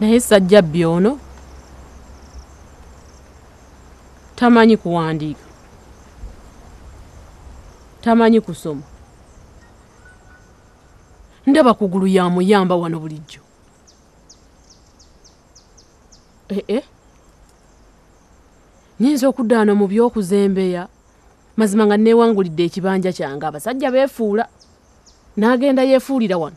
Naye Sajjabbi ono tamanyi kuwandiika, tamanyi kusoma. Ndaba kugulu ya muyamba wano bulijjo. Nyinza okuddaana mu by'okuzembeya. Mazima nga nneewangulidde ekibanja kyange abasajja beefuula. N'agenda yeefuulira wano.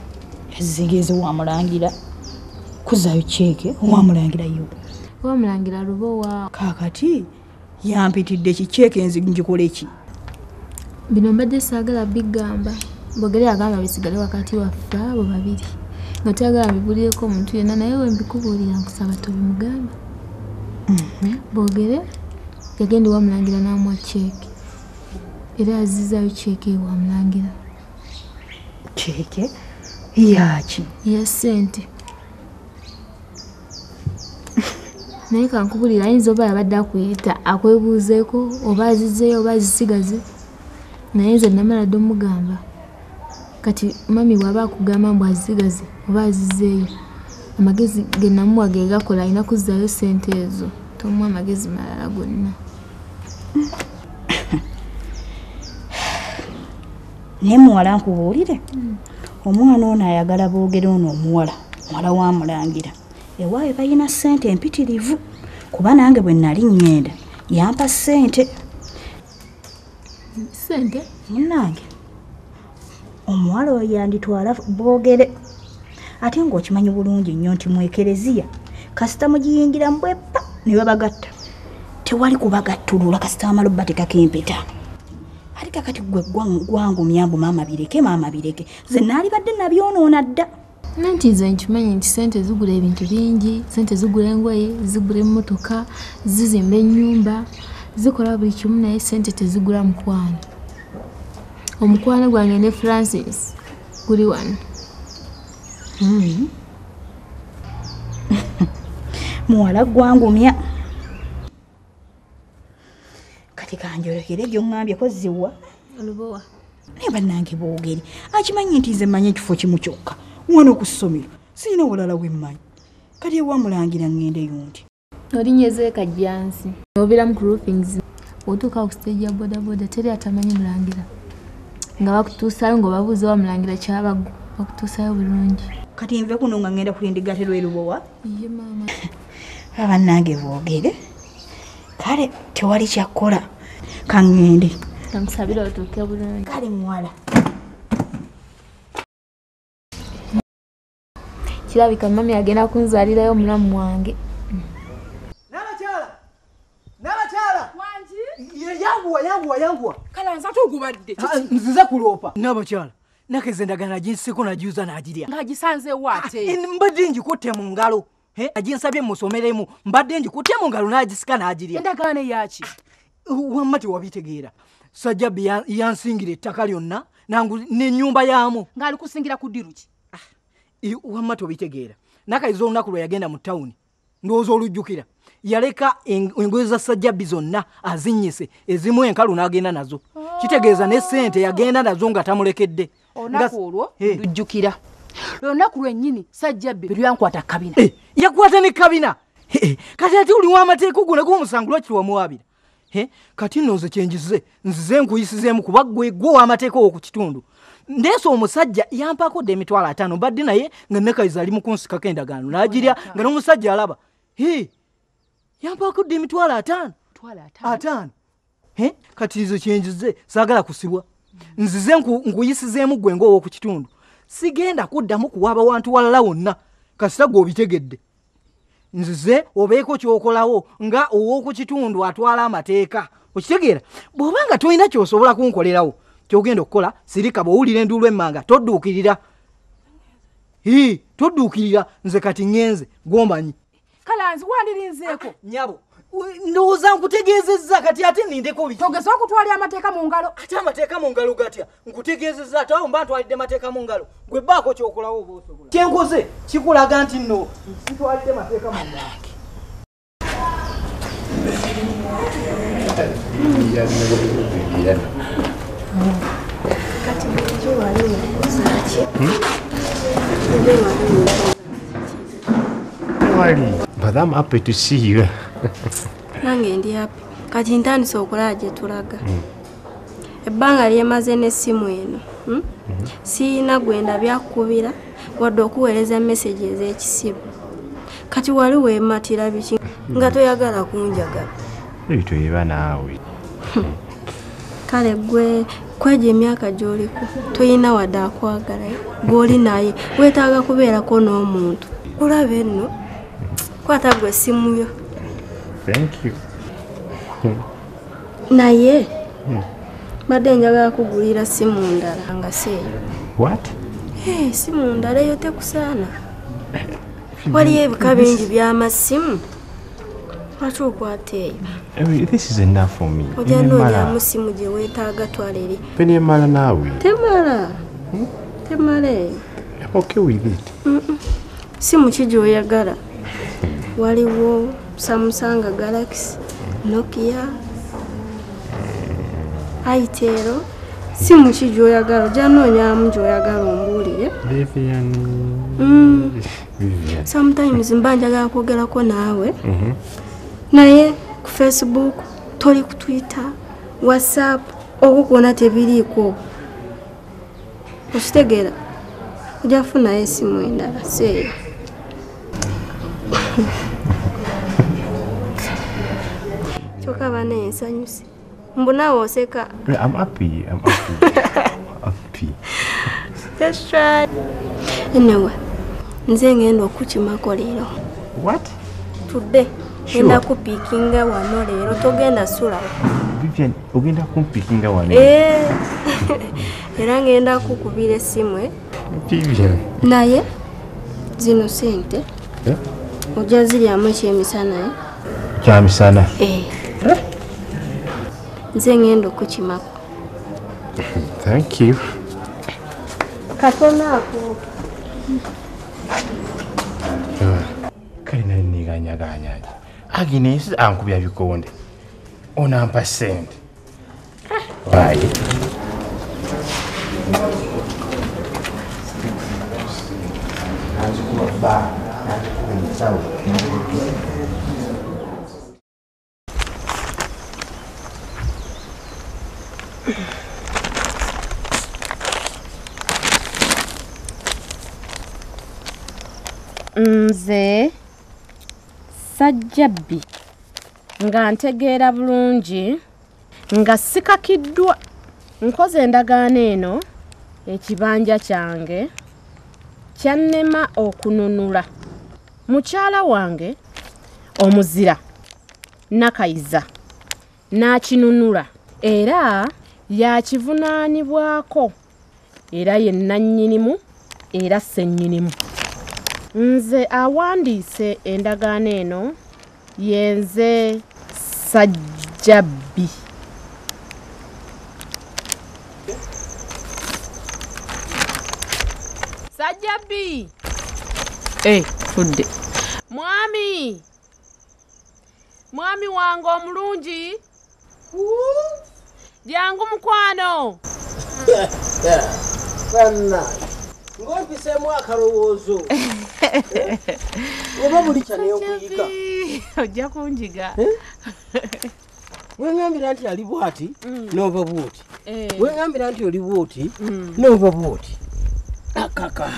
Yazigeze wamulangira kuzzaayo kyeke wamulangira yo. Wamulangira lubowa. Kaakati yampitidde kikyeke nzigikola eki. Bino mbadde saagala bigamba. Bogere agamba bisigale wakati waffe abo babiri. Nga tyagala bibulieko omuntu yenna naye we mbikubuulira nkusaba tobimugamba. Bogere yagenda wamulangira n'amuwa kyeke. Era azizaayo kyeke wamulangira. Kyeke? Yaki? Ya ssente. Naye kankubulira ayinza oba yabadde akuyita akwebuuzeeko oba azizeeyo oba azisigaze. Naye nze namaladde omugamba. Kati mami waba akugamba mbu azigaze oba azizeeyo. Amagezi ge namuwa ge gakola alina kuzzaayo ssente ezo. Tomuwa amagezi malala gonna. Naye muwala nkubuulire. Omwana ono ayagala Boogere ono omuwala. Muwala wamulangira. Ewaawe balina ssente empitirivu. Kuba nange bwe nali nnyenda yampa ssente. Ssente? Munnange. Omuwala oyo yanditwala Boogere. Ate ng'okimanyi bulungi nnyo nti mu Ekereziya kasita mugiyingiramu bweppa ne babagatta. Tewali kubagattulula kasita amalobba tekakempeta. Ate kakati ggwe gwangumya mbu maama bireke, maama bireke. Ze naalibadde nabyonoona dda. Nanti nze nkimanyi nti ssente zigula ebintu bingi, ssente zigula engoye, zigula emmotoka, zizimba ennyumba, zikola buli kimu naye ssente tezigula mukwano. Omukwano gwange ne Francis guli wano. Muwala gwangumya. Kati kanjolekere gy'oŋŋambyeko ziwa. Olubowa. Naye bannange Boogere akimanyi nti nze mmanyi ekifo kimu kyokka. Wano ku ssomero sirina walala we mmanyi. Kati ewamulangira ŋŋendeyo nti. Olinyezeka jjansi. N'obeera mu groupings. Otuuka ku stage ya bodaboda teri atamanyi mulangira. Nga bakutuusayo ng'obabuuza wamulangira kyabagu. Bakutuusayo bulungi. Kati nve kuno nga ngenda kulindiggate lwerubowa. Ye maama. Abannange Boogere. Kale tewali kyakkola. Kaŋŋende. Namusabira otuuke bulungi. Kale muwala. Kirabika mami agenda kunzaalirayo omulamu wange. Yanguwa. Kala nza tugubadde. Nzize kulopa. Nabakyala. Nakeze ndagana jinsiko najuza najirya. Ngagisanze wate. Mbadde njikutte mu ngalo. Ajinsabye musomeremu. Mbadde njikutte mu ngalo najisika najirya. Ndagana yaki? Wamati wabitegeera. Sajjabbi yansingira ettaka lyonna nangu n'ennyumba yaamu. Ngali kusingira ku ddiruki. Wamati wabitegeera. Nakayiza olunaku lwe yagenda mu tawuni. Ndowooza olujjukira. Yaleka engoye za Sajjabbi zonna azinnyise ezimu enkalu n'agenda nazo. Kitegeeza ne ssente yagenda nazo nga tamulekedde. Olunaku olwo ndujjukira. Olunaku lwennyini Sajjabbi bwe lwankwata kabina. Yakwata ne kabina. Kati ati oli w'amateeko guno gw'omusango lwaki wamuwaabira. Kati nno nze kye njize nzize nkuyisizeemu kuba ggwe w'amateeko w'oku kitundu. Ndeso omusajja yampako emitwalo 5 badde naye nga nekayiza ali mu kunsikako endagaano. N'agirya nga n'omusajja alaba. Yampako emitwalo 5. Twala 5. Kati izo kyenjize saagala kusibwa. Nzize nkuyisizeemu ggwe ng'ow'oku kitundu. Sigenda kuddamu kuwaba wantu walala wonna. Kasita gw'obitegedde. Nzize obeeko ky'okolawo nga ow'oku kitundu atwala amateeka. Okitegeera bw'obanga tolina ky'osobola kunkolerawo. Kyogenda okukola sirika bw'owulira enduulu emmanga todduukirira. Hii, todu ukilira, nze kati ngenze, gomba nyi. Kalanzi, wandiri nzeko. Nyabo, nduza nkutegezeza kati ati nindeko wiki. Togeso kutwali amateka mungalo. Ati amateka mungalo gatia. Nkutegezeza ati mbantu walide mateka mungalo. Gwebako chokula uvo. Kyenkoze, chikula ganti no. Msitu walide mateka mungalo. Kati mkichu wali mkusa achi. But I'm happy to see you. Nangendi happy. Kati ndani sokora je tulaga. Ebbanga lyemaze ne simu eno. Sina gwenda byakubira wadde okuweereza messages ekisibu. Kati wali weematira biki nga toyagala kunjaga. Ebintu eba naawe. Kale gwe kwaje emyaka gy'oliko toyina wadde akwagala goli naye wetaaga kubeerako n'omuntu kulaba enno kwata gwe essimu yo. Thank you. Naye badde njagala kugulira simu ndala nga seeyo. What? Simu ndala yo tekusaana. Waliyo ebika bingi by'amasimu. This is enough for me. I'm okay with it. Samsung Galaxy, Nokia, Itero. Sometimes mbanjaga kwogerako nawe. Naye ku Facebook, toli ku Twitter, WhatsApp, okukuona tebiriko. Usitegera. Ujafuna esimu endala seyo. Choka bana ensanyuse. Mbona woseka? I'm happy. I'm happy. Happy. Let's try. Anyway, nze ngendo kuchimako lero. What? Today. Sure. Kupikinga wano lero togenda sula. Vivian, ogenda kupikinga wano. Era ngenda kukubira simu Vivian. Naye zino sente. Ojazili amache emisana Cha misana. Nze ngendo kuchimako. Thank you. Katona ako. Kaina ni ganya. Agnes, Uncle, we have gone on 1%. Why? Mzee. Sajjabi nga ntegeera bulungi nga sikakiddwa nkoze endagaano eno ekibanja kyange kyannema okununula mukyala wange omuzira Nakayiza n'akinunula era yakivunaanibwako era ye nannyinimu era ssennyinimu. Nze awandiise endagaano eno yenze Sajjabi. Sajjabi! Tudde. Mwami! Mwami wange omulungi! Jangu mukwano! Ngopise mwakarowoozo. Oba buli kyane yokuyiga. Ojja kunjiga. Wengambira nti ali bwati n'ova bwoti. Wengambira nti oli bwoti n'ova bwoti. Akaka.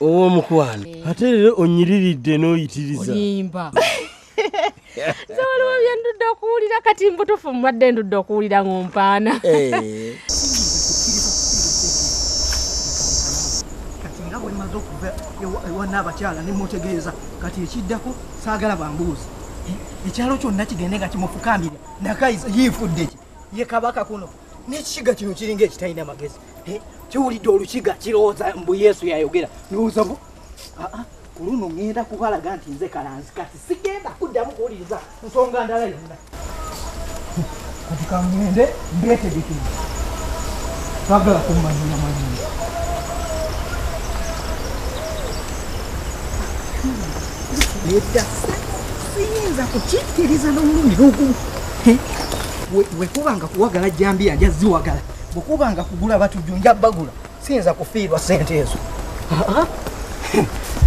Owo mukwano. Ate leero onnyiridde n'oyitiriza. Oyimba. Nze waliwo byendudde okuwulira kati mbutufu mbadde ndudde okuwulira ng'ompaana. Kati nga bwemaze okuva ewano abakyala ne mmutegeeza kati ekiddako saagala bambuuzi. Ekyalo kyonna kigende nga kimufukambira Nakayiza yiifudde ki ye kabaka kuno n'ekikiga kino kiringa ekitalina magezi Chuli doluchiga chiroza mbu Yesu yayogera nuza mbu kuluno ngenda kukalaga nti nze kalanzi kati sigenda kuddamu kuwuliriza nsonga ndala yonna kati kangende mbete bikintu twagala kumanyira manyira edda siyinza kukikkiriza n'omulumi ogumu wekubanga kuwagala Jambi yajja ziwagala bwekubanga kugula batujunja bagula siyinza kufiirwa ssente ezo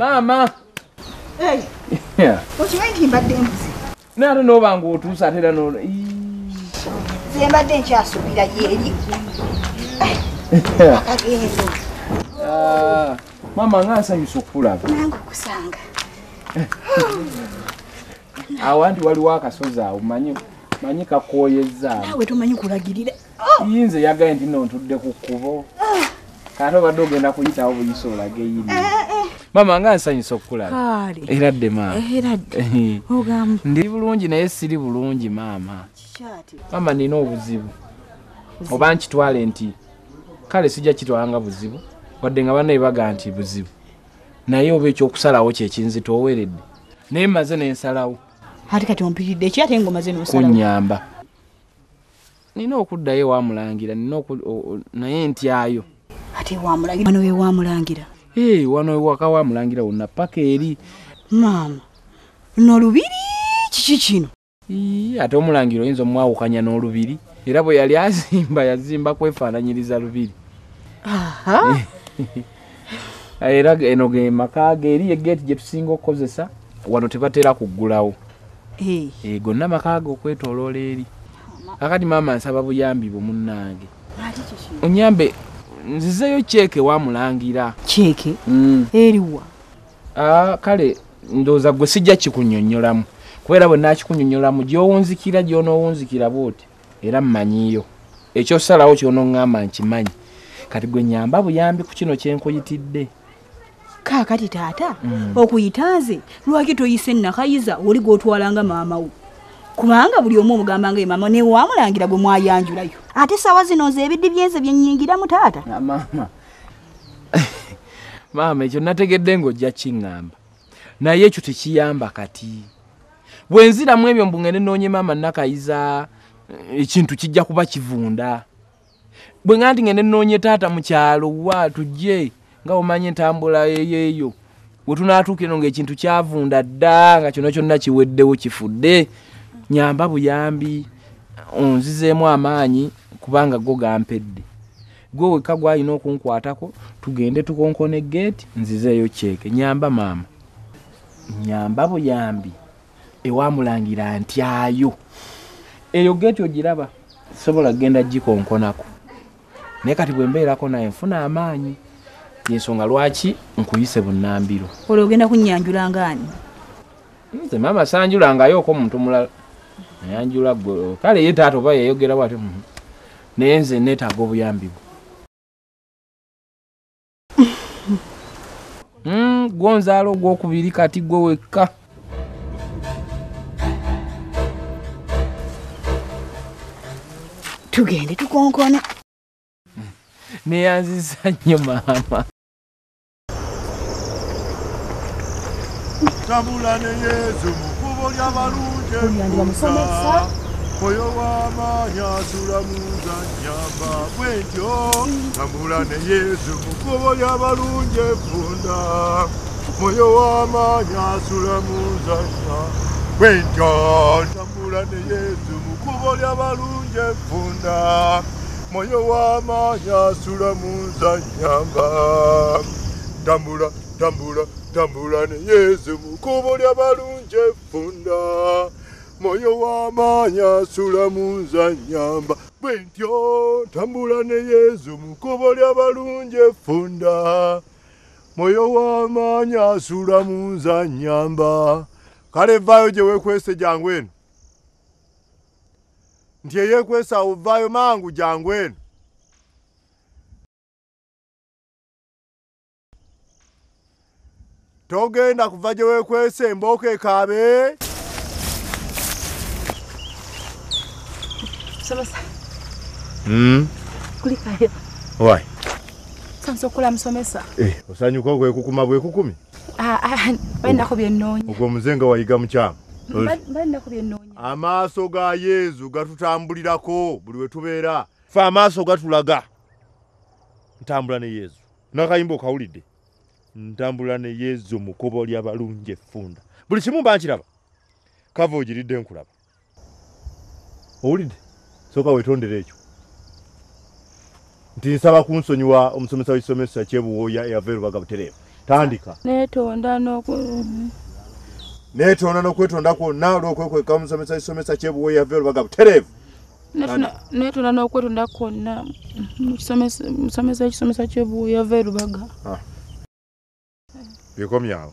Mama! Hey! Yeah. What you ain't about them? No, I don't know about I'm going to do. I don't know. Mama, I'm going to pull up. I want to work as well. Manika Koyeza. I wait to Manikula. He's a young guy and known to the Kukovo. I don't know when I put it over you so again. Mama nga nsanyusa okukula. Kali. Eradde maama. Eradde. Ogambo. Ndi bulungi naye siri bulungi maama. Kikyati. Mama nina obuzibu. Oba nkitwale nti. Kale sijja kitwalanga buzibu. Wadde nga banaye baga nti buzibu. Naye oba ekyokusalawo kyekinzito oweredde. Naye maze n'ensalawo. Ate kati ompiridde ekyate ng'omaze n'osalawo. Kunnyamba. Nina okuddayo waamulangira. Nina naye ntyayo. Ate waamulangira. Wano we waamulangira. Hey, wano wakawa mulangira una pake eri. Mama, n'olubiri kiki kino? Ate omulangiro oyinza omwawukanya n'olubiri. Era bwe yali azimba, yazimba kwefaananyiriza lubiri. Aha. Era eno ge maka g'eri eggeeti gye tusinga okukozesa, wano tebatera kuggulawo. Gonna maka g'okwetoloola eri. Kakati maama nsaba buyambi bwo munnange. Onyambe. Nzizeyo cheke wa mulangira. Cheke? Eriwa. Kale ndoza gwe sijja kikunyonnyolamu. Kubeera bwe nakikunyonnyolamu gy'owunzikira gy'onoowunzikira bw'oti era mmanyiyo. Ekyo salawo ky'onoŋŋamba nkimanyi. Kati gwe nnyamba buyambi ku kino kye nkuyitidde. Kaakati taata okuyita nze lwaki toyise nakayiza oli gw'otwalanga maama wo. Kubanga buli omu omugambanga ye maama ne waamulangira gwe mwayanjulayo. Ate sawa zino z'ebiddi byeze bye nnyingiramu taata. Maama. Maama ekyo nategedde ng'ojja kiŋŋamba. Naye ekyo tekiyamba kati. Bwe nziramu ebyo mbungene noonye maama Nakayiza ekintu kijja kuba kivunda. Bwe nga nti ngende noonye taata mu kyalo wa tujje nga omanye entambula eyo. We tunaatuuka eno ng'ekintu kyavunda dda nga kyono kyonna kiweddewo kifudde. Nyamba buyambi onzizeemu amaanyi kubanga go gampedde. Gwe wekka gw'alina okunkwatako tugende tukonkona eggeeti nzizeeyo kyeke. Nyamba maama. Nyamba buyambi ewaamulangira ntyayo. Eyo ggeeti ogiraba sobola kgenda gikonkonako. Naye kati bwe mbeerako naye nfuna amaanyi. Y'ensonga lwaki nkuyise bunnambiro. Olwo ogenda kunnyanjula ng'ani? Nze maama sanjulangayooko omuntu mulala. Nayanjula gwe kale ye taata oba yayogera wate naye nze neetaaga obuyambi bwo. Gwonzaala ogwokubiri kati gwe wekka. Tugende tukonkona. Neyanziza nnyo maama. Tabula ne Yesu mukubo lyabalunje musa oyo w'amaanyi atulamuza nnyamba bwentyo tabula ne Yesu mukubo lyabalunje funda oyo w'amaanyi atulamuza nnyamba bwentyo tabula ne Yesu mukubo lyabalunje funda oyo w'amaanyi atulamuza nnyamba tambula tambula tambula ne Yesu mukubo lyabalunje funda moyo w'amaanyi asula mu nza nnyamba. Bwentyo tambula ne Yezu mukubo lyabalunje funda moyo wa manya asula munza nyamba kale vayo je wekwese jangwenu ndiye yekwesa uvayo mangu jangwenu togenda kuva je wekwese mboke kabe Kulikayo. Why? Sansokula msomesa. Osanyuka kwe kukuma bwe kukumi? Benda kubyenonya. Ogwo muzenga wayiga mukyama. Benda kubyenonya. Amaaso ga Yezu gatutambulirako buli we tubeera. Fa amaaso gatulaga. Ntambula ne Yezu. Nakayimba kawulidde. Ntambula ne Yezu mukobo lyabalunje funda. Buli kimu bankiraba. Kava ogiridde nkulaba. Owulidde? Soka wetondera ekyo. Ntisaba kunsonyiwa omusomesa w'isomesa kyebuwoya eyaveerubaga butereevu. Tandika. Neetonda n'okwetonda kwonna olw'okwekweka omusomesa w'isomesa kyebuwoya eyaveerubaga butereevu. Neetonda n'okwetonda kwonna omusomesa w'ekisomesa kyebuwoya eyaveerubaga. Bikomyawo.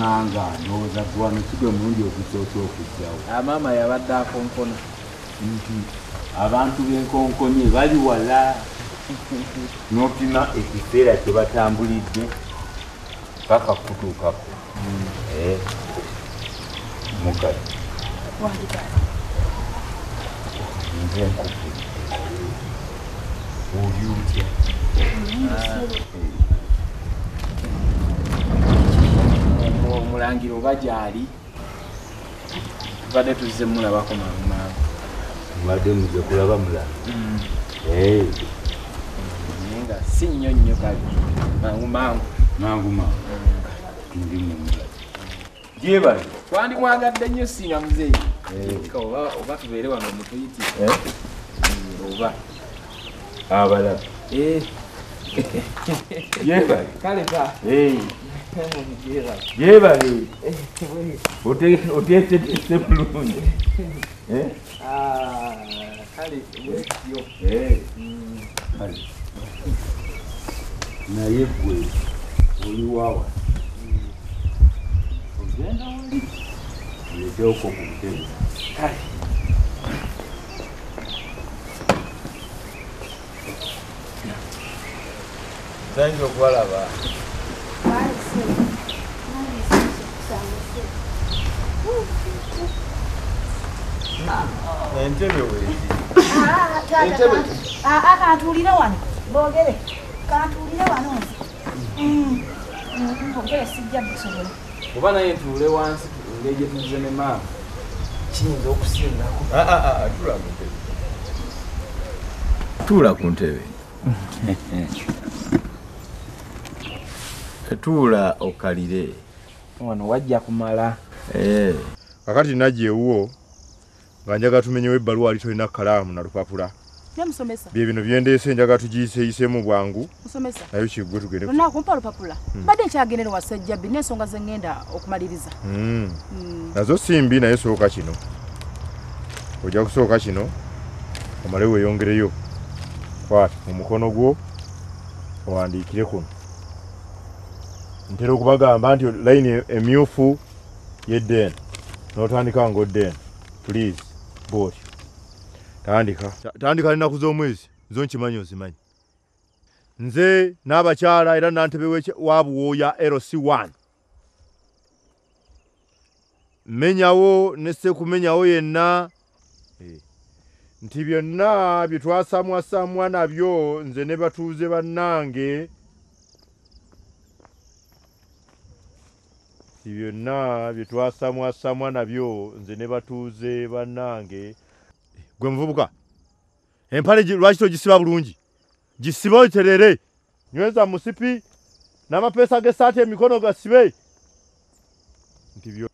Nanga no zakwa nchikwe mundi okutsotso okujjawo amama yabadde akonkona abantu b'enkonkoni bali wala n'opima ekiseera kye batambulidde paka kutuukako mukali nze nkupe oli utya Mulangiro bajali bade tuze mulaba ko mama bade muze kulaba mulaba eh ninga sinyo nyo kali mangu ndi munga jeba kwandi mwagadde nyo sinyo mzee kawa obatuberewa no mutuyiti oba abala jeba kale ka Jeba ni, ote sepuluni, kali, kali, na yebwe, uliwawa, ogenda wali, leo kukumtenda, kali. Zangu kwa lava. Kantulira wano BOGERE kantulira wano BOGERE sijja kusobola kuba naye ntuule wansi ngege tuze ne maama kiyinza okusinako tuula ku ntebe tuula okalire wano wajja kumala kakati najja ewuwo nga njaga tumenyewo ebbaluwa ali tolina kkalaamu na lupapula bye bino byendeese njaga tugiyiseeyiseemu bwangu nayo kiggwe tugende kumpa lupapula mbadde nkyagenera wasajja bi n'ensonga ze ŋŋenda okumaliriza nazo simbi naye sooka kino ojja kusooka kino omale weeyongereyo kwata mu mukono gwo owandiikire kuno ntero kubagamba nti line emyufu yedden notandika ngo den please boss tandika lina kuzomwezi zo nkimanyo zimanyi nze n'abakyala era nantebewe wabuwoya LC1 menyawo nese kumenyawo yenna Nti byonna bye twasamwasamwa nabyo nze ne batuuze bannange. Gwe muvubuka. Empale lwaki togisiba bulungi? Gisiba oterere. Nyweza musipi n'amapesa g'essaati emikono gasibe. Nti byo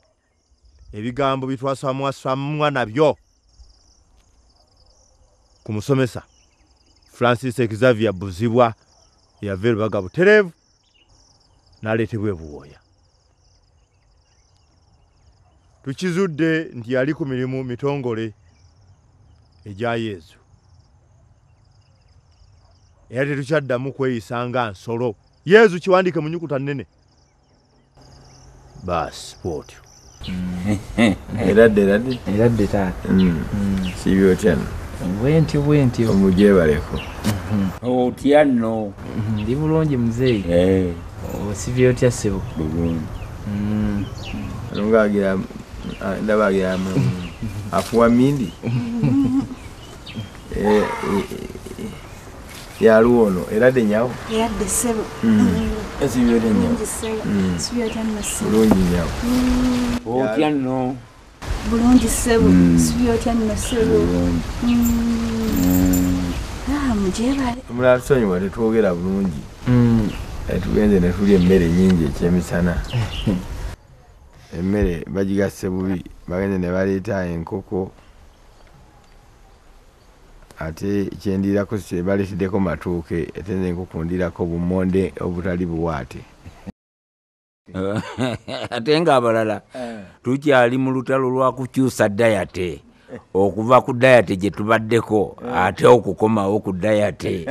ebigambo bye twasamwasamwa nabyo. Kumusomesa Francis Xavier Buzibwa yava Lubaga butereevu n'aleetebwa Buwooya. Tukizudde nti yali ku mirimu mitongole egya Yezu. Era tetukyaddamu kweyisa nga nsolo. Yezu kiwandiike mu nnyukuta nnene. Baasi bw'otyo. Eradde taata. Sibyo otya. Wenti omujebaleko. Oh tiano. Ndi bulonje mzee. Osivyo tya sebo. Lungagira ndabagira afuwa mindi. Ya ruono erade nyawo. Erade sebo. Osivyo tya nyawo. Osivyo tya nyawo. Bulonje nyawo. Oh tiano. Bulonji sebo, sivyo tya nyawo. Mujebale. Mulatsonyi wali twogera bulungi. Tugenze ne tulya emmere nnyingi ekyemisana. Emmere bagigasse bubi, bagenze ne baleeta enkoko. Ate kyendirako baleetiddeko matuuke, etenze enkoko ndirako bumonde obutali buwaate. Ate ng'abalala tukyali mu lutalo lwa kukyusa dayate. Okuva ku diet gye tubaddeko ate okukomawo ku diet ate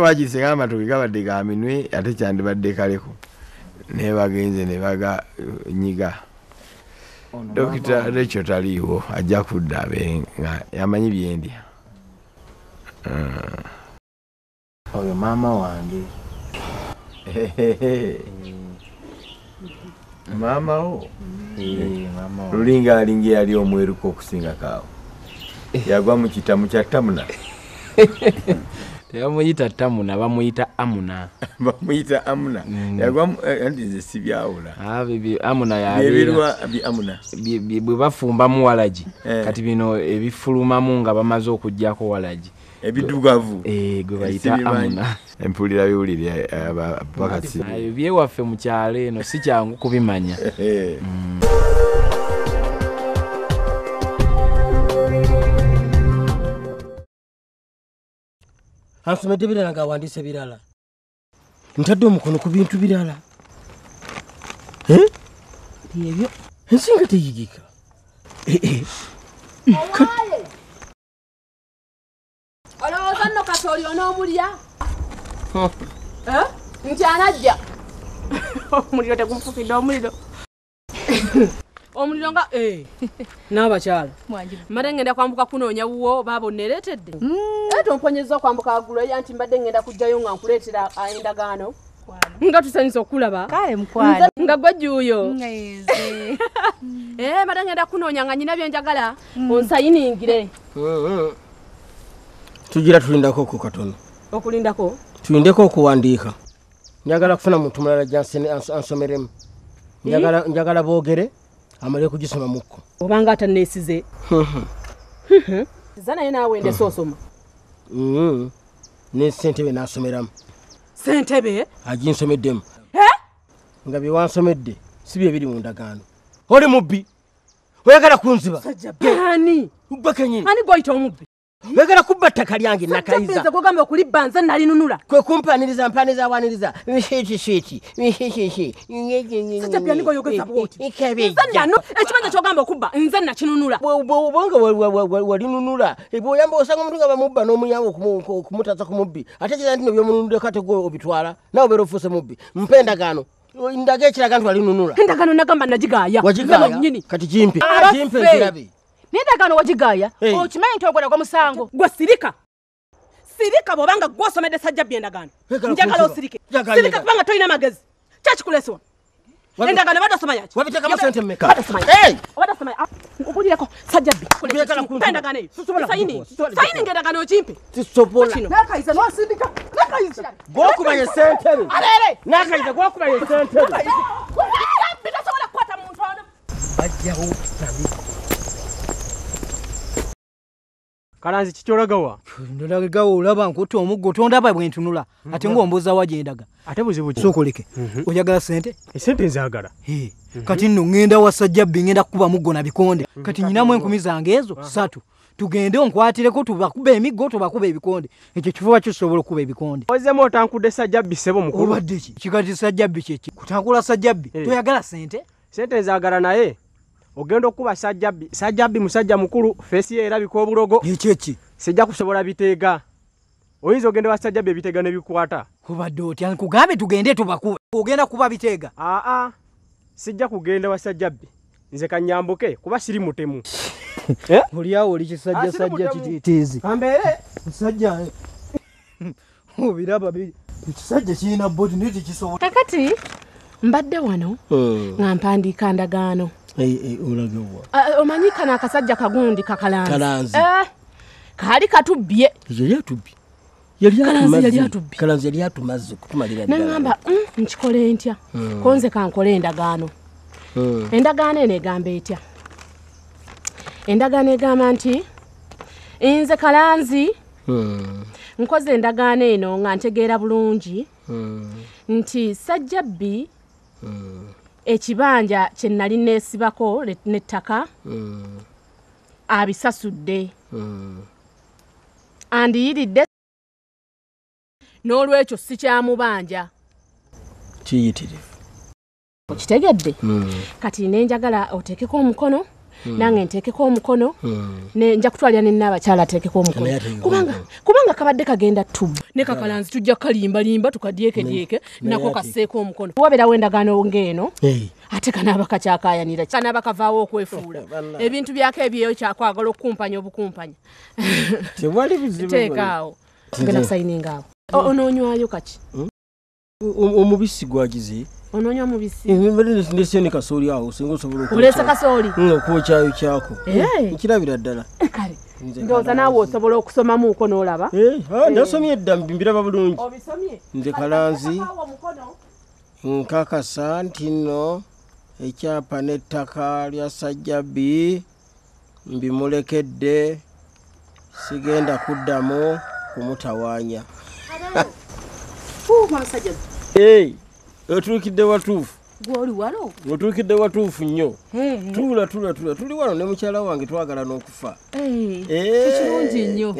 wagisinga amatuuki gabadde ga minwe ate kyandibadde kaleko naye bagenze ne baga nyiga dokita lekyo taliiwo ajja kudda abe nga yamanyi byendya oyo maama wange. Mama o. Mama. Lulinga alingi yali omweruko okusinga kawo. Yagwa mu kitamu kya Tamuna. Teyamuyita Tamuna bamuyita Amuna. Bamuyita Amuna. Yagwa andize sibyawula. Ah bibi Amuna yali. Bibirwa bi Amuna. Bwe bafumba mu walaji. Kati bino ebifuluma mu nga bamaze okujjako walaji. Ebidugavu. Gwe bayita Amuna. Empulira biwulire abakati. Ayo byewaffe mu kyalo eno si kyangu kubimanya. Ansomedde birala nga wandiise birala. Ntadde omukono ku bintu birala. Ebyo ensinga teyigika. Olowooza nno kasooli onoomulya? Nti anajja. Omuliro tegumufukidde omuliro. Omuliro nga n'abakyala. Mbadde ngenda kwambuka kunoonya wuwo baaba oneereetedde. Ate omponyezza okwambuka waggulu era nti mbadde ngenda kujjayo nga nkuleetera endagaano. Nga tusanyusa okulaba. Nga gwe jjuuyo. Mbadde ngenda kunoonya nga nnyina bye njagala onsayiningire. Tugira tulindako ku katono. Okulindako? Tulindeko okuwandiika. Njagala kufuna muntu mulala gyansene ansomeremu. Njagala boogere amale okugisoma mukko. Obanga atanneesize. Zana ye naawe ndese osoma. Ne Ssentebe n'asomeramu. Ssentebe? Aginsomeddemu. Nga bye wansomedde si bye biri mu ndagaano. Oli mubbi. Oyagala kunziba. Ani? Bakenye. Ani gw'oyita omubbi? Wegera kubba ttaka lyange nakaiza. Nze kugamba okulibba nze nalinunula. Kwe kumpaniriza mpaniriza awaniriza. Mishishiti. Sijja byani goyogeza bwoti. Ekibanza kyogamba okubba nze nakinunula. Bwonge walinunula. Ebwoyamba osanga omuntu nga bamubba n'omuyamba okumutaza ku mubbi. Ate kira nti by'omununulira kate gwe obitwala. Nawe obeera ofuuse mubbi. Mpendagaano. Ndaga ekiraga nti walinunula. Endagaano nagamba nagigaaya. Wagigaaya. Kati gimpe. Gimpe ekirabe. Nindagaano wagigaya okimanyi nti ogwera gwa musango gwe sirika. Sirika bw'obanga gw'osomedde sajja by'endagaano. Njagala osirike. Sirika kubanga tolina magezi. Kyakikuleesebwa. Karanzi chichora gawa. Ndolaga gawa ulaba nkuto omugotonda ba bwentu nula. Atengo omboza waje ndaga. Atebuzi buji. Sokoleke. Oyagala sente? Sente nzagala. Kati nno ngenda wasajja bingenda kuba mugona bikonde. Kati nyina mwe nkumiza angezo 3. Tugende onkwatireko tubakuba emigo tubakuba ebikonde. Ekyo kifuba kisobola kuba ebikonde. Oze mota nkude sajjabi sebo mukuru. Obadde ki? Kikati sajjabi kyeki. Kutakula sajjabi. Toyagala sente? Sente nzagala naye. Ogendo kuba sajjabi musajja mukuru face ye erabiko obulogo ekeki sejja kusobola bitega oyizo ogende wa sajjabi bitega ne bikwata kuba doti ankugabe tugende tubakuba ogenda kuba bitega sijja kugenda wa sajjabi nze kanyamboke kuba siri mutemu oliawo likisajja sajja titizi ambere musajja obiraba bi sajja china bodi niti kisobola takati mbadde wano nga mpandika ndagaano olagewa. Omanyika na kasajja kagundi kakalanzi. Kalanzi. Kali katubye. Yali atubye. Kalanzi yali atumaze kutumalira. Nangamba nchikole ntya. Konze kankole endagaano. Endagaano ene gamba etya. Endagaano egamba nti nze Kalanzi. Nkoze endagaano eno nga ntegeera bulungi. Nti sajjabi. Ekibanja kye nali nesibako n'ettaka abisasudde andiyiridde n'olwekyo si kyamubanja kiyitirivu okitegedde kati ne njagala oteekeko omukono nange nteekeko omukono nja kutwalira ne n'abakyala ateekeko omukono kubanga kabadde kagenda tubu ne Kakalanzi tujja kalimbalimba tukadyekedyeke nako kaseeko omukono wabera wendagaano ng'eno ate kanaabakakyaakayanira kanaabakavaawo okwefuula ebintu byako ebyeyo kyakwagala okukumpanya obukumpanya teekaawo genda kusayininga awo onoonywayo kaki omubisi gwagize ononywa mubisi ndiseni kasoli awo singo sobulo olesa kasoli ko chayo chako nkirabira ddala kale ndoza nawo sobulo okusoma mu ko n'olaba ndasomye eddambi mbiraba bulungi obisomye nze Kalanzi nkakasa ntino ekyapa n'ettaka lya sajjabi mbimulekedde sigenda kuddamu kumutawaanya masajjabi otukidde watuufu gwoli walo otukidde watuufu nnyo tula tuli wano ne mukyala wange twagala n'okufa kirungi nnyo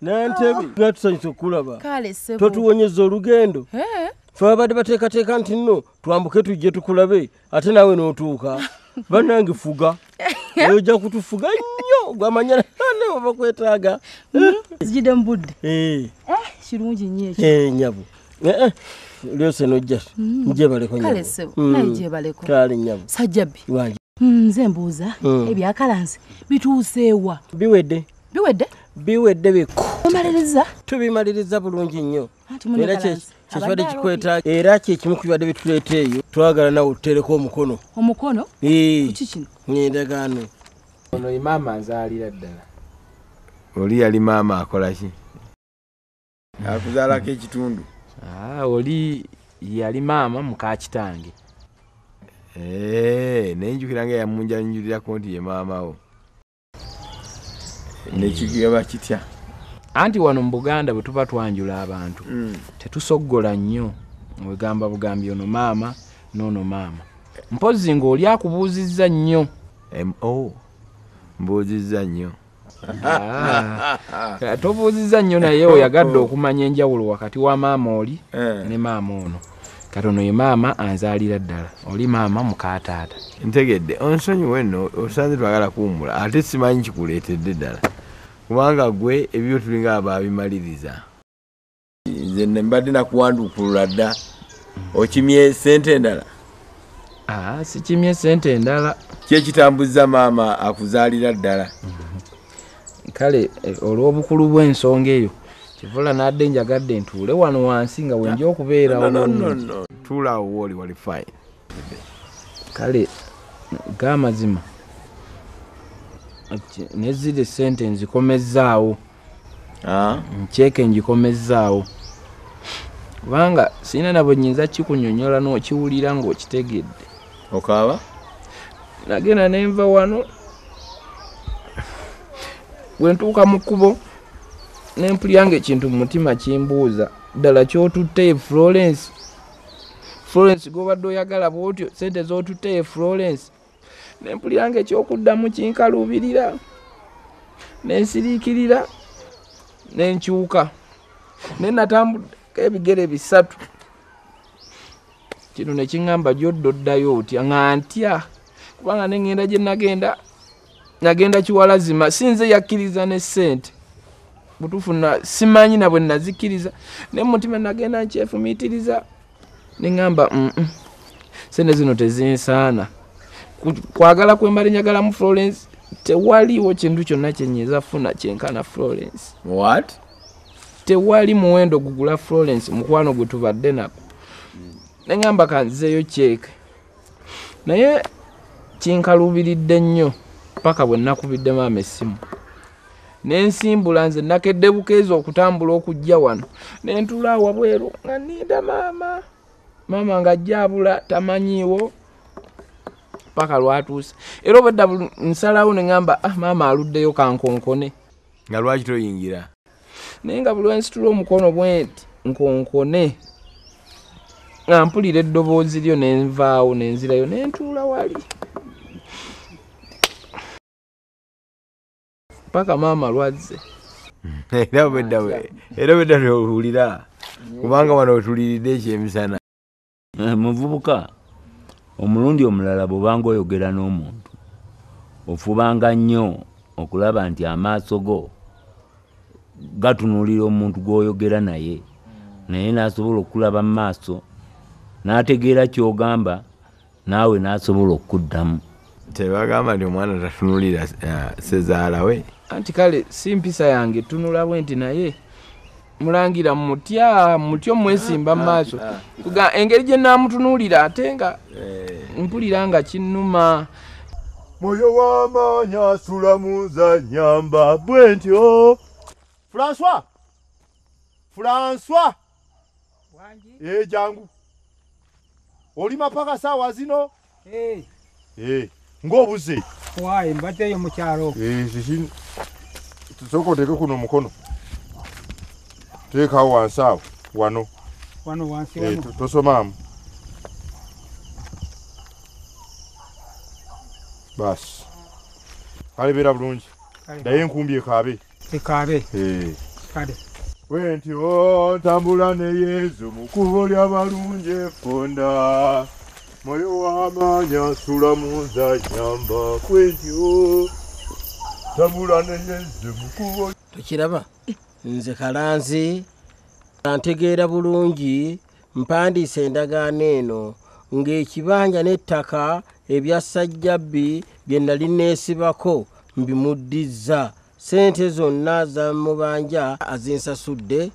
nantebi nga tusanyusa okulaba totuwonyeza olugendo fe babadde bateekateeka nti nno twambuke tujje tukulabe ate naawe n'otuuka bannange fuga ojja kutufuga nnyo gwamanyana bakwetaaga zigidde mu budde kirungi nnyo ekyo nyabo Lose nojja njebaleko nyabo kale sebo najebaleko kale nyabo sajjabi wanje nzembuza ebyakalansi bituuseewa biwedde biko omaliriza tubimaliriza bulungi nnyo era kyekibadde kikweta era kyekimu kubibadde bituleeta eyo twagala nawe otutereko omukono kuki kino ngendagaano ono ye maama azaalira ddala oli yali maama akolaki akuzaalako ekitundu oli yali maama muka kitange nenjukira nga yamunjanjulirirako nti ye maamawo nekigaba kitya anti wano mu Buganda bwe tuba twanjula abantu tetusoggola nnyo wegamba bugambi ono maama nono maama mpozi ng'oli akubuuzizza nnyo mbuuzizza nnyo tobuuzizza nnyo naye oyagadde okumanya enjawulo wakati wa maama oli ne maama ono kati ono ye maama anzaalira ddala oli maama mukataata ntegedde onsonyiwe nno osanze twagala kuwumula ate simanyi kikuleetedde ddala kubanga gwe ebyo tulinga abo abimaliriza nze mbadde nakuwandukulula dda okimye sente endala sikimye sente endala kyekitambuzza maama akuzaalira ddala kale olw'obukulu bw'ensonga eyo kivula n'adde njagadde ntuule wano wansi nga wenja okubeera tuula awo wooli wali fine kale gamazima nezide sentence komezaawo ncheke njikomezaawo vanga sina nabonyinza kikunyonyola no kiwulira ngo kitegedde okaba nagena nemva wano wentuka mukubo nempuli yange kintu mutima kimbuuza ddala kyotutte Florence Florence gobadde oyagala bwotyo sente z'otutte Florence nempuli yange ekyokuddamu kinkaluubirira nensiriikirira nenkyuka ne natambudde ebigere bisatu kino ne kiŋŋamba gy'oddoddayo otya nga ntya kubanga ne ŋŋenda gye nagenda Kiwalazima sinze yakkiriza ne ssente butufuna simanyi na bwe nazikiriza ne mutima nagenda nkyefumiitiriza ningamba sente zino tezinsaana kwagala kwembali njagala mu Florence tewaliwo kintu kyonna kyenyeza funa kyenkana Florence what tewali muwendo gugula Florence mukwano gwe tubadde nako ningamba kanzeeyo kyeke naye kinkaluubiridde nnyo paka bwe nakubidde maama essimu nensimbula nze nakedde bukeezi okutambula okujja wano nentula wabweru nga ninda maama mama nga jabula tamanyiwo paka lwatuuse era obwedda nsalawo ne ngamba maama aluddeyo kankonkone nga lwaki toyingira naye nga buli wensitula omukono bwenti nkonkone nga mpulira eddoboozi lyo nenvaawo nenzirayo nentuula wali paka maama lwazze era obwedda lwewulira kubanga wano wetuliridde ekyemisana muvubuka omulundi omulala bw'obanga oyogera n'omuntu ofubanga nnyo okulaba nti amaaso go gatunuulira omuntu gw'oyogera naye naye n'asobola okulaba mu maaso n'ategeera ky'ogamba naawe n'asobola okuddamu tebagamba nti omwana tatunuulira sezaala we anti kale si mpisa yange tunula bwe nti naye mulangira mutya mutyo mwesimba maaso kuga engeri gye naamutunuulira ate nga mpulira nga kinnuma moyo w'amaanyi asula mu zanyamba bwe ntyo François François jangu olima paka saawa zino ng'obuze wayi mbaddeyo mu kyalo sooka oteeke kuno omukono teekawo wansi awo wano tosomaamu basi kale beera bulungi naye enkumbi ekaabe bwe ntyo ntambula ne Yesu mu kkubo ly'abalungi effonda moyo w'amaanyi asula mu nzanyamba bwe ntyo ntambula ne Yesu mu kkubo tokiraba nze Kalanzi ntegeera bulungi mpandiise endagaano eno ng'ekibanja n'ettaka ebya Sajjabbi bye nnali neesibako mbimuddizza ssente zonna za mubanja azinsasudde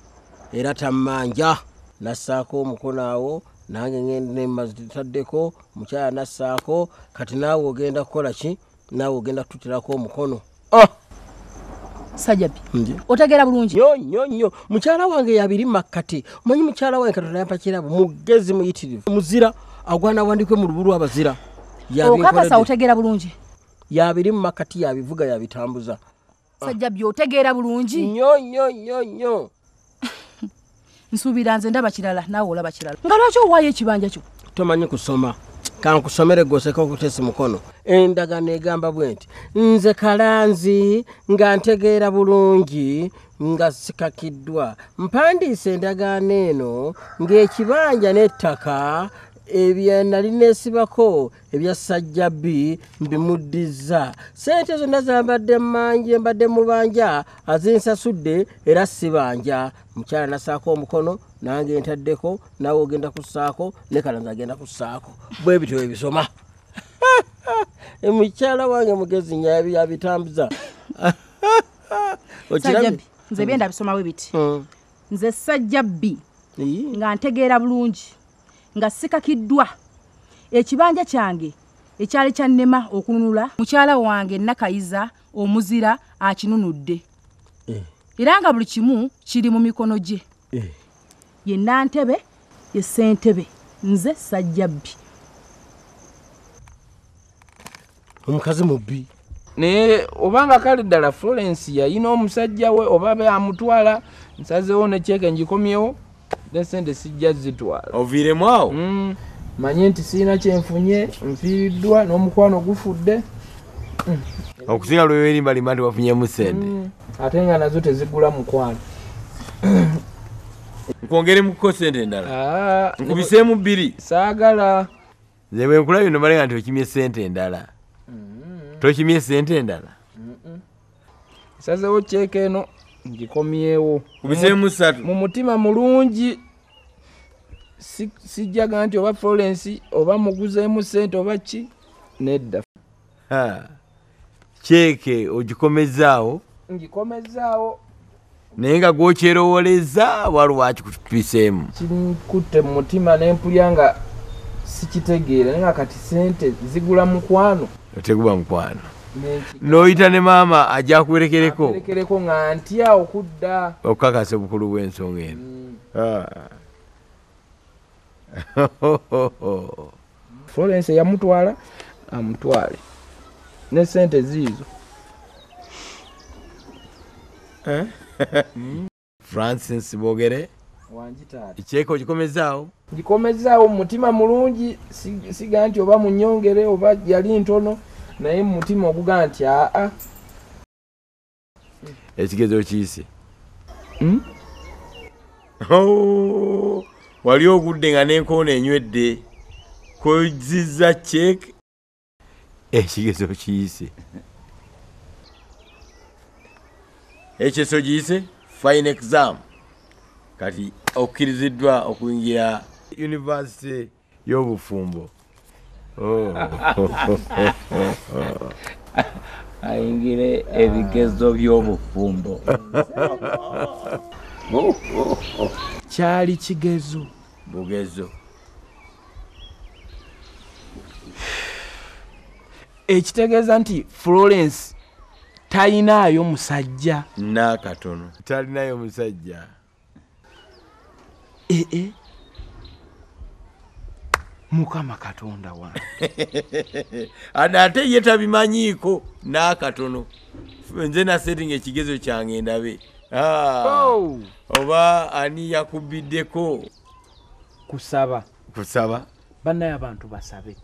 era tammanja nassaako omukono awo nange ng'enemmazitaddeko mukyala nassaako kati naawe ogenda kukola ki naawe ogenda kututirako omukono Sajjabbi otegera bulungi nnyo mukyala wange yabiri makkati omanyi mukyala wange Katonda yampakirabo mugezi muyitirivu muzira agwana awandikwe mu lubulwa abazira okakasa otegera bulungi yabiri makkati yabivuga yabitambuza Sajjabbi otegera bulungi nnyo nsuubira nze ndaba kirala naawe olaba kirala nga lwaki owaayo ekibanja kyo tomanyi kusoma kankusomere goseko okutesa mukono endagaano egamba bwe nti nze Kalanzi nga ntegeera bulungi nga sikakiddwa mpandiise endagaano eno ng'ekibanja n'ettaka ebya nali neesibako ebya Sajjabbi mbimuddizza ssente zonna zambadde mmanje mbadde mubanja azinsasudde era sibanja mukyala nasaako omukono nange entaddeko naawe ogenda kussaako ne Kalanza agenda kussaako bwe bityo ebisoma mukyala wange mugezi nyabi yabitambuza Sajjabbi nze byenda bisomawe biti nze Sajjabbi nga ntegeera bulungi nga sikakiddwa ekibanja kyange ekyali kyannema okununula mukyala wange Nakayiza omuzira akinunudde era nga buli kimu kiri mu mikono gye ye Nantebe ye Ssentebe nze Sajjabbi omukazi mubbi ne obanga kali ddala Florence yayina omusajja we oba be amutwala nsazeewo ne kyeke ngikomyewo n'essente sijja zitwala oviremu awo manye nti siina kyenfunye nfiiriddwa n'omukwano gufudde okusinga lwewerimbalima tiwafunyemu ssente ate nga nazo tezigula mukwano nkwongeremuko ssente endala nkubiseemu bbiri saagala nze bwe nkulaba bino male nga nti okimye ssente endala tokimye ssente endala nsazeewo ceeka eno ngikomyewo kubiseemu ssatu mu mutima mulungi sijaga nti oba Florence oba muguzeemu ssente oba ki nedda ceeke ogikomezaawo ngikomezaawo naye nga gwokyerowoleza waliwo kikutupiseemu kinkutte mu mutima n'empulya nga sikitegeera naye nga kati ssente zigula mukwano oteguba mukwano n'oyita ne maama ajja akuwerekereko nga ntya okudda okukakasa obukulu bw'ensonga eno Florence yamutwala amutwale n'essente ziizo Francis Bogere ekyeko ogikomezaawo gikomezaawo mutima mulungi siga nti oba munyongere oba yali ntono naye mutima ogugaa nti aa ekigezo kiyise wali ogudde nga n'enkoona enywedde kweziza ceeke ekigezo kiyise ekyeso giyise fine exam kati okkiriziddwa okuyingira yunivasite y'obufumbo ayingire ebigezo by'obufumbo kyali kigezo bugezo ekitegeeza nti Florence talinayo musajja nakatono talinayo musajja mukama katonda wange ate ye tabimanyiiko nakatono nze nasetinga ekigezo kyange ndabe oba ani yakubiddeko kusaba bannaye abantu basabe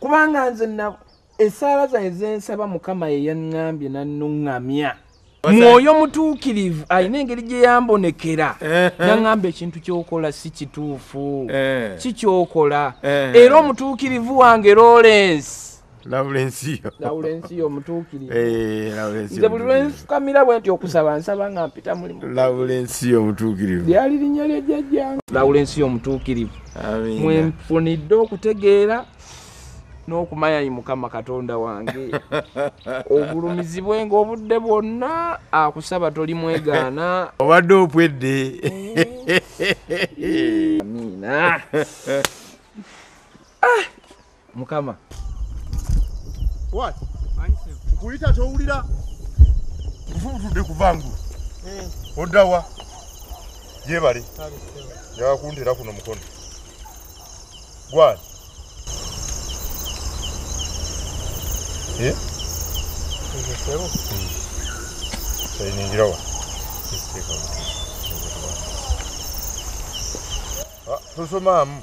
kubanga nze esaala zange zensaba mukama ye yaŋŋambye nannuŋŋamya mwoyo mutuukirivu alina engeri gye yambonekera naŋŋamba ekintu kyokola si kituufu si kyokola era omutuukirivu wange Lawulensiyo omutuukirivu nze buli lwenfukamira bwe nti okusaba nsaba nga mpita mulimu lyali linnya lyejjajjange Lawulensiyo omutuukirivu mwenfunidde okutegeera n'okumayayi mukama katonda wange ogulumizibwe ng'obudde bwonna akusaba toli mwegaana obadde opwedde amiina mukama nkuyita towulira nfubutudde kuvangu oddawa gyebale yakunteera kuno mukono gwani Tosomaamu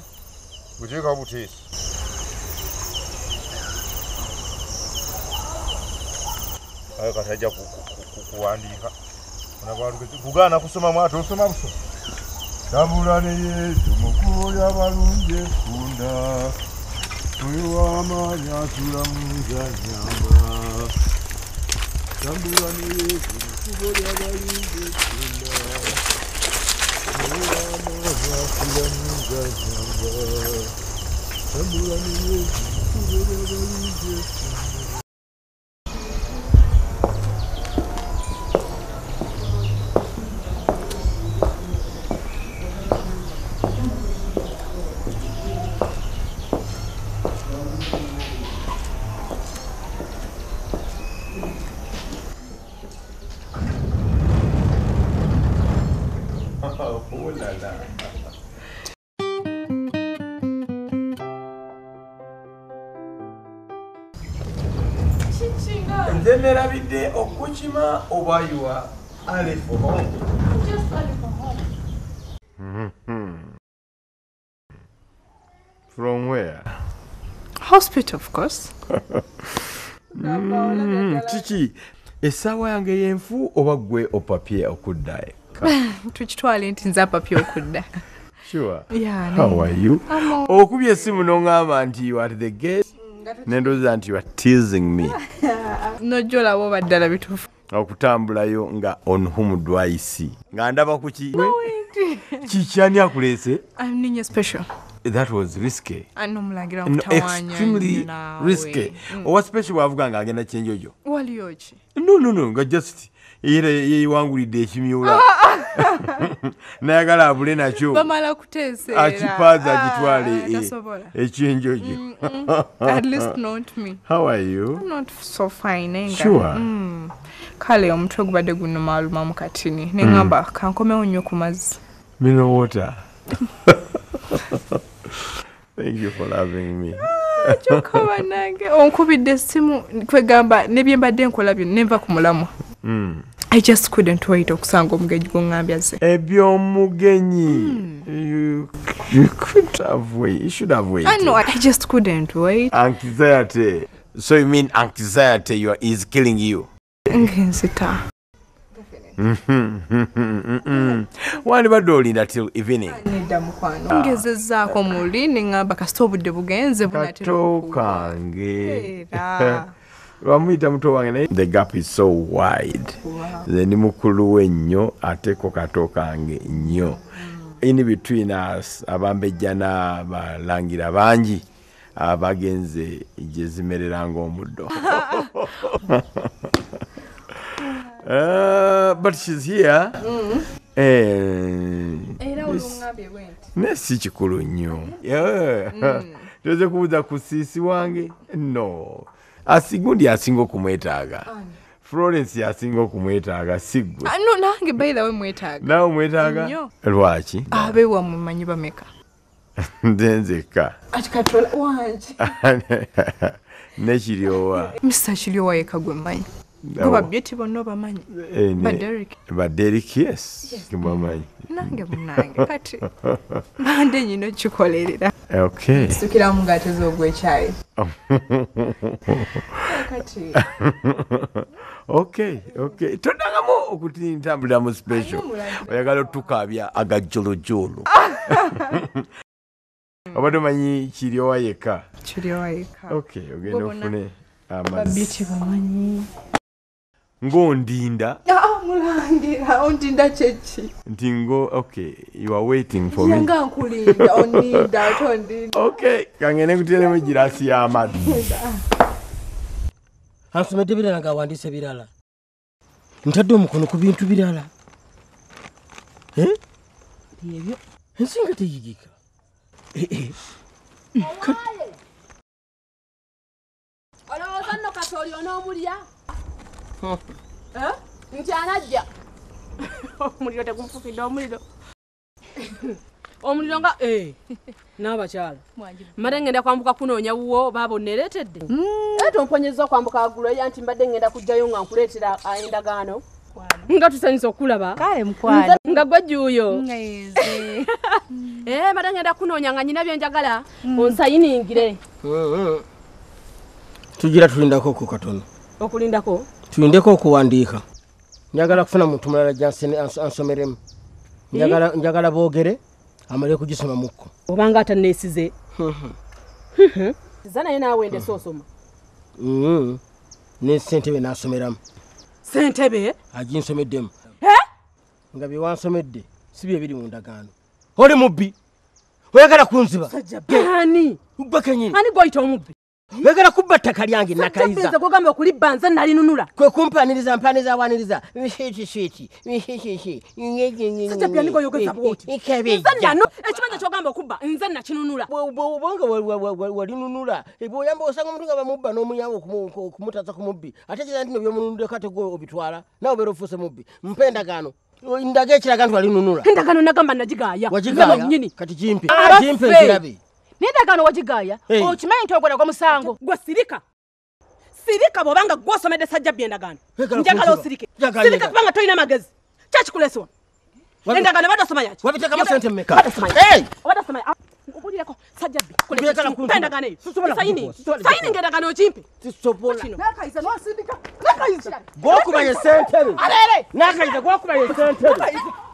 kuteeka buteesi aye kati ajja kuwandiika kugaana kusomamu ate osoma busoma tambula neye tumukuya balungi efunda Oh la la. Chichina. Ndemera okuchima obayua ale for home. Just ale for home. From where? Hospital, of course. Chichi, esawa yange yenfu oba gwe opapiye okuddaye. Tuchitwale nti nza papiye okudda. Sure. Yeah. How are you? Okubye simu nongamba nti you are the guest. Nendoza nti you are teasing me. No jola bo badala bitufu. Okutambulayo nga on whom do I see. Nga ndaba kuchi. Chichani akulese. I'm ninja special. That was risky. No, extremely risky. What special wavuganga agenda change yojo? Wali yochi. No. Nga just yeye wanguli deshimiula. Na yagala abule na cho. Bamala kutese. Achipaza jitwale. Tasobola. Change yojo. At least not me. How are you? I'm not so fine enga. Sure. Kale omtoko bade guno maluma mukatini. Nengamba kankome onyo kumazi. Mino water. Thank you for loving me. I just couldn't wait. You could have waited. You should have waited. I know. I just couldn't wait. Anxiety. So you mean anxiety is killing you? What about doing that till evening? The gap is so wide. Wow. In between us, abambejana balangira bangi abagenze ejezimereranga omuddo. But she's here. No. Asigundi yasinga okumwetaaga. Florence yasinga okumwetaaga sigwe. No, nange by the way mwetaaga. Nawe mwetaaga? Lwaki? Abe wa mumanyi bameka. Ndenzeka. Atikatola wanji. Ne Kiryowa. Mr. Kiryowa yekagwe mmanyi. Go a beautiful Nova man. But Derek. But Derek, yes. Nange nange. Man, then you know chocolate. Okay. Sukira mungato zogwe chai. Okay. Todanga mo okutini ntambula mu special. Oyagala tukabya agajolojolo. Obado manyi Kiryowa yeka. Kiryowa yeka. Okay, ogenda ofune. Beautiful manyi. Go on Dinda. Dingo, okay. You are waiting for me. Okay. Tujira tulindako ko katono. Okulindako? Tulindako kuandika. Njagala kufuna muntu mulala Jansen ansomeremu. Njagala bogere amale kujisoma mukko. Obanga atanesize. Zana yena awende sosoma. Ne sentebe nasomeramu. Sentebe? Aginsomeddemu. He? Nga bye wansomedde sibye biri mu ndagaano. Oli mubbi. Oyagala kunziba. Sajja bani. Ubakanyini. Ani goyita omubbi. Wegera kubba ttaka lyange nakaiza. Nze kugamba okulibba nze nali nunula. Kwe kumpaniriza mpaniriza waniriza. Mishi. Sijja byani go yogeza bwoti. Ikebeje. Nzanano ekimanya kyogamba okubba nze nakinunula. Bonga wali nunula. Eboyamba osanga omuntu nga mubba n'omuyamba kumutaza kumubbi. Ate kira nti n'ebyomununde kate go obitwala. Nawe bero fuse mubbi. Mpenda gano. Indage chila kantu walinunula. Kenda kanu nakamba na jigaya. Wajigaya? Kati jimpe. Jimpe jirabi. Nenda kanu wajigaya. Uchimayi nito kwa musango. Gwa sirika. Sirika bobanga gwoso mede sajabi enda ganu. Njaka lao sirike. Sirika kubanga toina magezi. Chachi kuleswa. Nenda kanu wada soma yachi. Wabiteka masente mmeka. Wada soma yachi. Wada soma yachi. Ukuli yako sajabi. Kule chichimpe. Penda gane. Saini. Saini ngeda kanu jimpe. Tisopola. Naka isa no sirika. Naka isa. Boku maye sente. Alele. Naka isa. Boku maye sente. Naka isa.